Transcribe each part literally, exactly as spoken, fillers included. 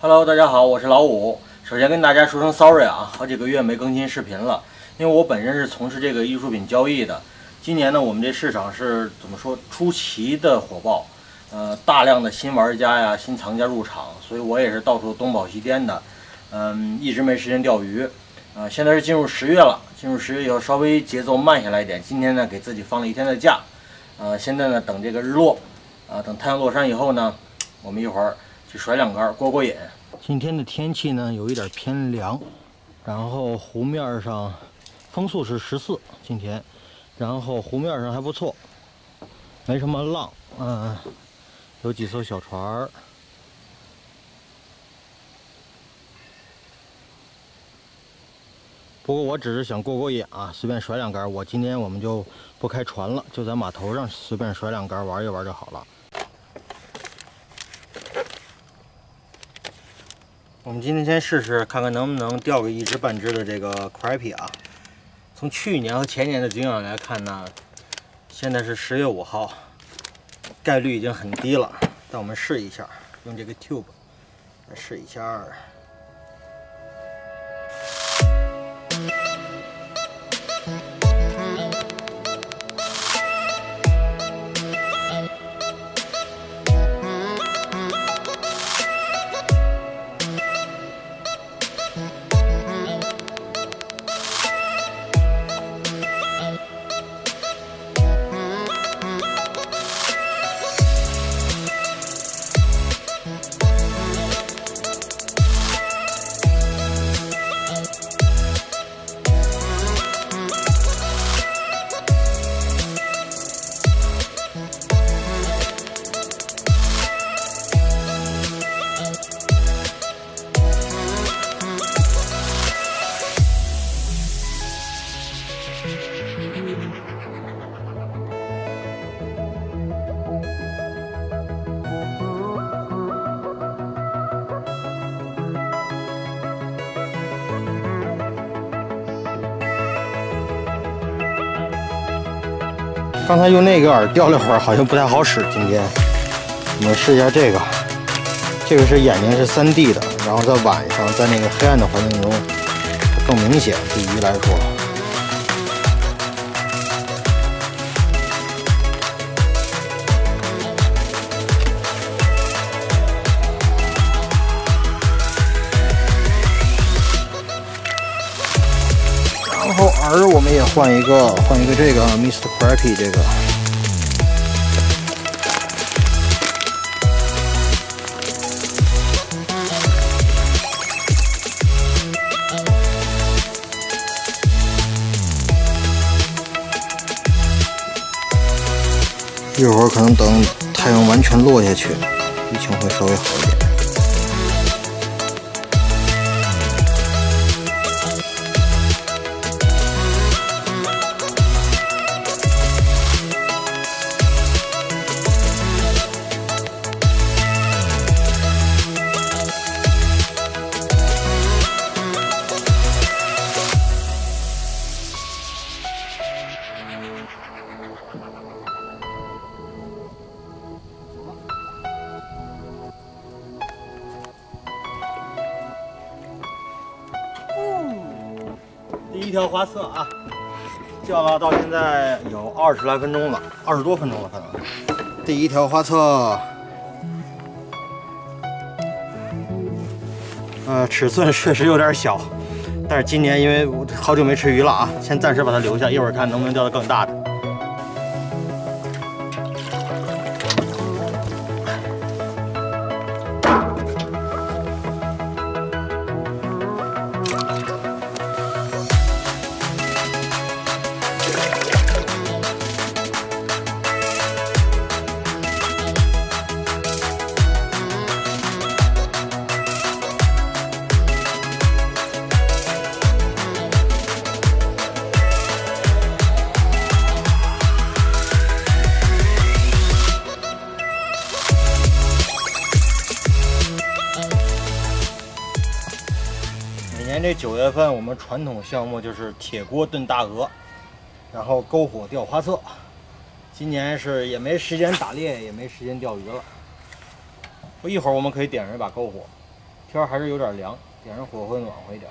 Hello， 大家好，我是老五。首先跟大家说声 sorry 啊，好几个月没更新视频了，因为我本身是从事这个艺术品交易的。今年呢，我们这市场是怎么说出奇的火爆，呃，大量的新玩家呀、新藏家入场，所以我也是到处东跑西颠的，嗯，一直没时间钓鱼。啊、呃，现在是进入十月了，进入十月以后稍微节奏慢下来一点。今天呢，给自己放了一天的假，呃，现在呢等这个日落，啊、呃，等太阳落山以后呢，我们一会儿。 去甩两杆过过瘾。今天的天气呢有一点偏凉，然后湖面上风速是十四，今天，然后湖面上还不错，没什么浪，嗯，有几艘小船儿。不过我只是想过过瘾啊，随便甩两杆。我今天我们就不开船了，就在码头上随便甩两杆玩一玩就好了。 我们今天先试试，看看能不能钓个一只半只的这个 Crappie 啊！从去年和前年的经验来看呢，现在是十月五号，概率已经很低了。但我们试一下，用这个 tube 来试一下。 刚才用那个饵钓了会儿，好像不太好使。今天我们试一下这个，这个是眼睛是 三D 的，然后在晚上，在那个黑暗的环境中，它更明显。对鱼来说，然后饵我们也换一个，换一个这个 Mister Crappie 这个。一会儿可能等太阳完全落下去，疫情会稍微好一点。 一条花色啊，钓了到现在有二十来分钟了，二十多分钟了，可能。第一条花色，呃，尺寸确实有点小，但是今年因为我好久没吃鱼了啊，先暂时把它留下，一会儿看能不能钓到更大的。每年这九月份，我们传统项目就是铁锅炖大鹅。然后篝火钓花册。今年是也没时间打猎，也没时间钓鱼了。一会儿我们可以点上一把篝火，天还是有点凉，点上火会暖和一点。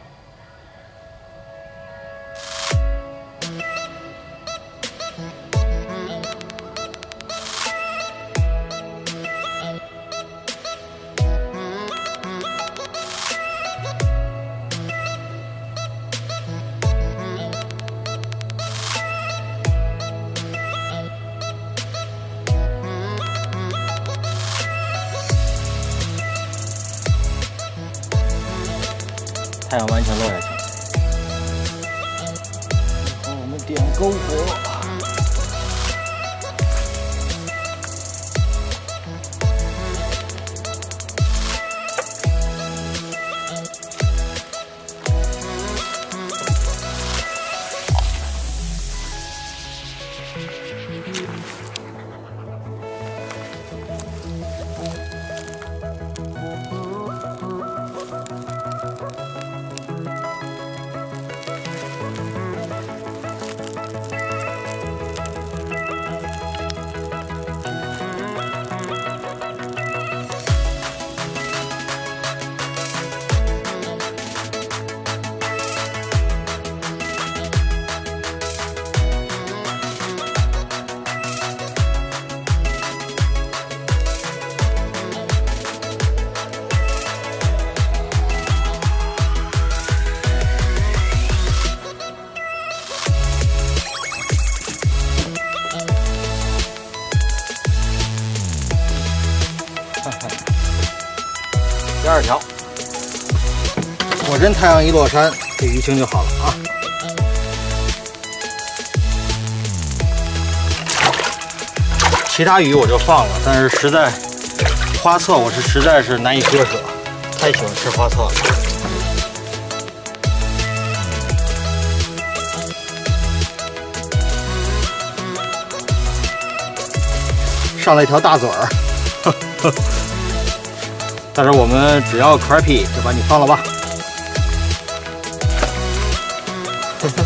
太阳完全落下去了。我们点篝火。第二条，果真太阳一落山，这鱼青就好了啊！其他鱼我就放了，但是实在花册我是实在是难以割舍，太喜欢吃花册了。 上了一条大嘴儿，呵呵但是我们只要 Crappie 就把你放了吧。呵呵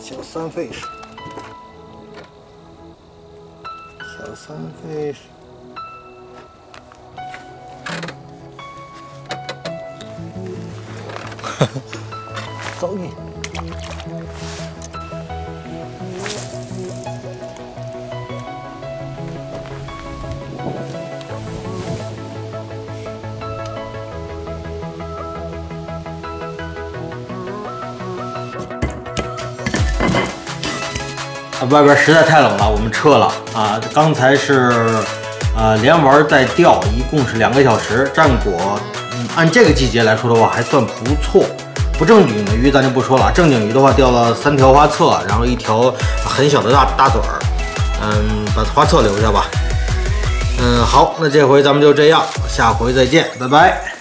小三费事。 三倍。走你！外边实在太冷了，我们撤了啊！刚才是，呃，连玩带钓，一共是两个小时。战果，嗯，按这个季节来说的话，还算不错。不正经的鱼咱就不说了，正经鱼的话钓了三条花册，然后一条很小的大大嘴儿。嗯，把花册留下吧。嗯，好，那这回咱们就这样，下回再见，拜拜。